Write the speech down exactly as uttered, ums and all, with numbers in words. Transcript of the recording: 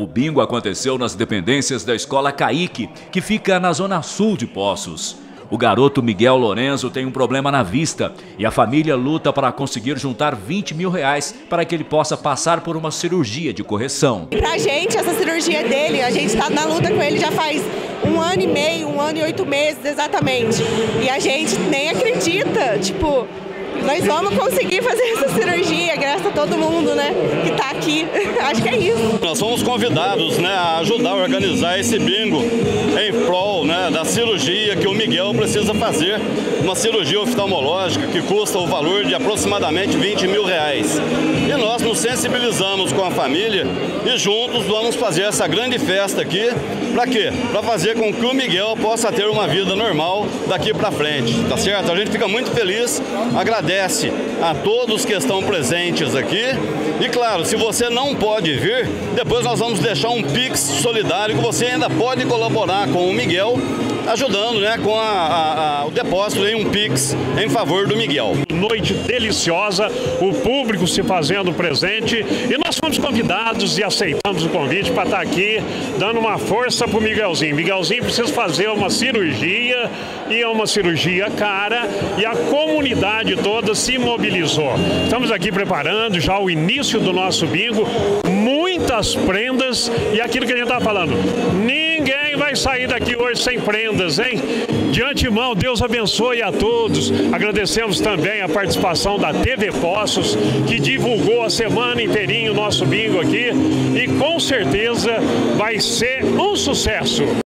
O bingo aconteceu nas dependências da escola Caique, que fica na zona sul de Poços. O garoto Miguel Lorenzzo tem um problema na vista e a família luta para conseguir juntar vinte mil reais para que ele possa passar por uma cirurgia de correção. Pra gente, essa cirurgia dele, a gente está na luta com ele já faz um ano e meio, um ano e oito meses exatamente. E a gente nem acredita, tipo, nós vamos conseguir fazer essa cirurgia, graças a todo mundo, né, que tá aqui. Acho que é isso. Nós somos convidados, né, a ajudar a organizar esse bingo em prol, né, da cirurgia que o Miguel precisa fazer, uma cirurgia oftalmológica que custa o valor de aproximadamente vinte mil reais. E nós nos sensibilizamos com a família e juntos vamos fazer essa grande festa aqui. Para quê? Para fazer com que o Miguel possa ter uma vida normal daqui para frente, tá certo? A gente fica muito feliz, agradece a todos que estão presentes aqui. E claro, se você não pode vir, depois nós vamos deixar um Pix solidário que você ainda pode colaborar com o Miguel, ajudando, né, com a, a, a, o depósito em um Pix em favor do Miguel. Noite deliciosa, o público se fazendo presente e nós fomos convidados e aceitamos o convite para estar aqui dando uma força para o Miguelzinho. Miguelzinho precisa fazer uma cirurgia e é uma cirurgia cara e a comunidade toda se mobilizou. Estamos aqui preparando já o início do nosso bingo, muitas prendas e aquilo que a gente está falando, ninguém vai sair daqui hoje sem prendas, hein? De antemão, Deus abençoe a todos. Agradecemos também a participação da T V Poços, que divulgou a semana inteirinha o nosso bingo aqui e com certeza vai ser um sucesso.